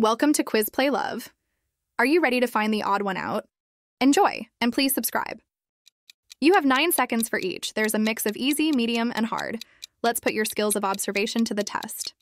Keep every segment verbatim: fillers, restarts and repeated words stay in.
Welcome to Quiz Play Love. Are you ready to find the odd one out? Enjoy, and please subscribe. You have nine seconds for each. There's a mix of easy, medium, and hard. Let's put your skills of observation to the test.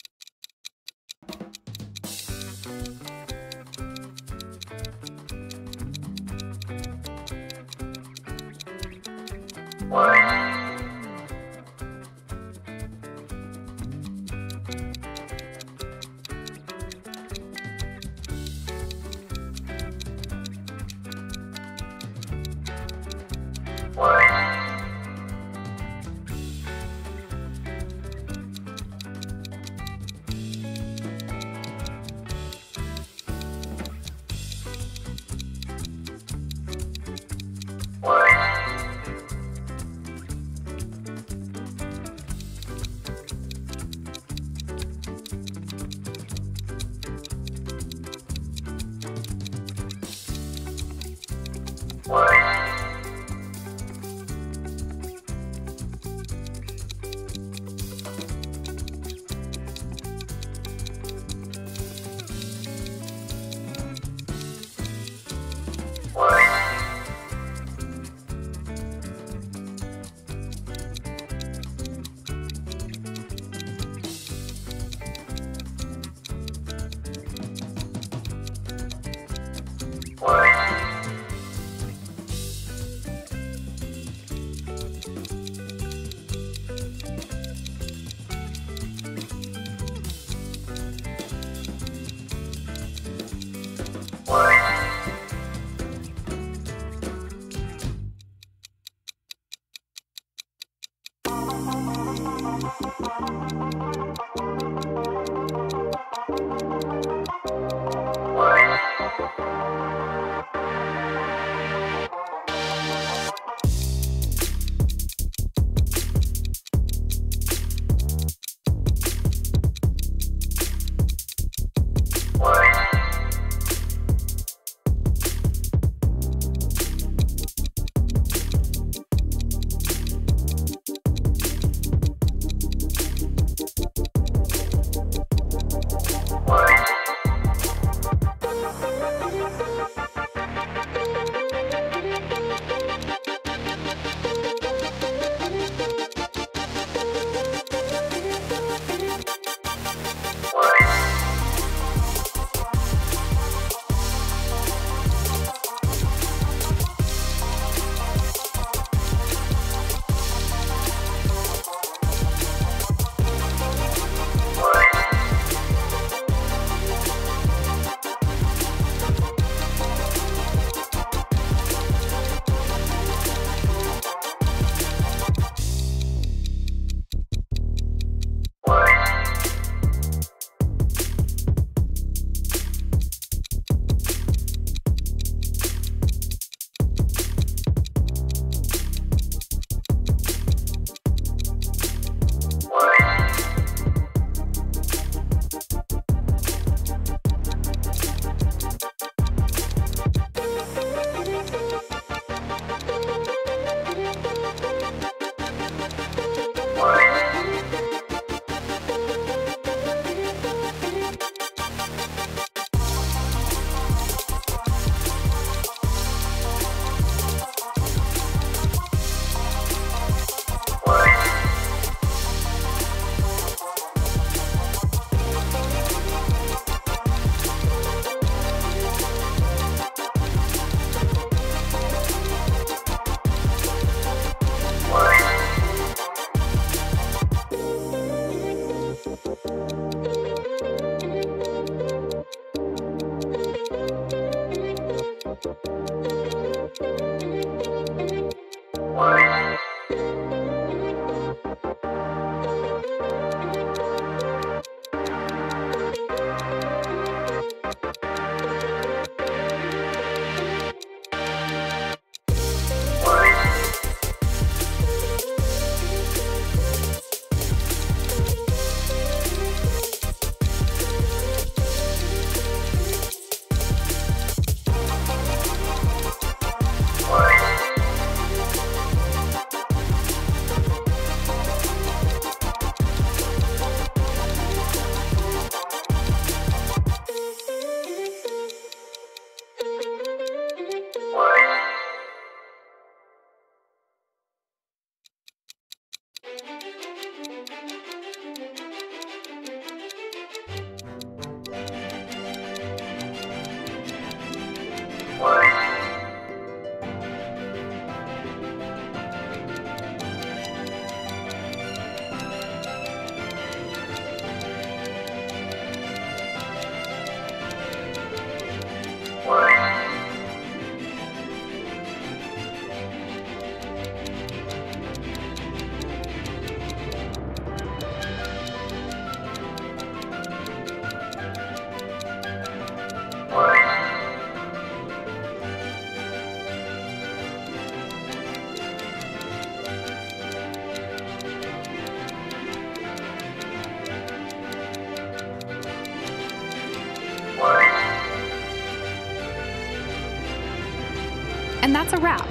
And that's a wrap.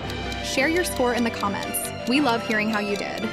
Share your score in the comments. We love hearing how you did.